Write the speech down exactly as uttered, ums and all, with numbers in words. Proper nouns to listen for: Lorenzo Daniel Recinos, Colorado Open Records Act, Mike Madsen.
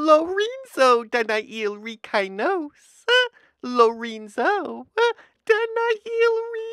Lorenzo Daniel Recinos. Lorenzo Daniel Recinos.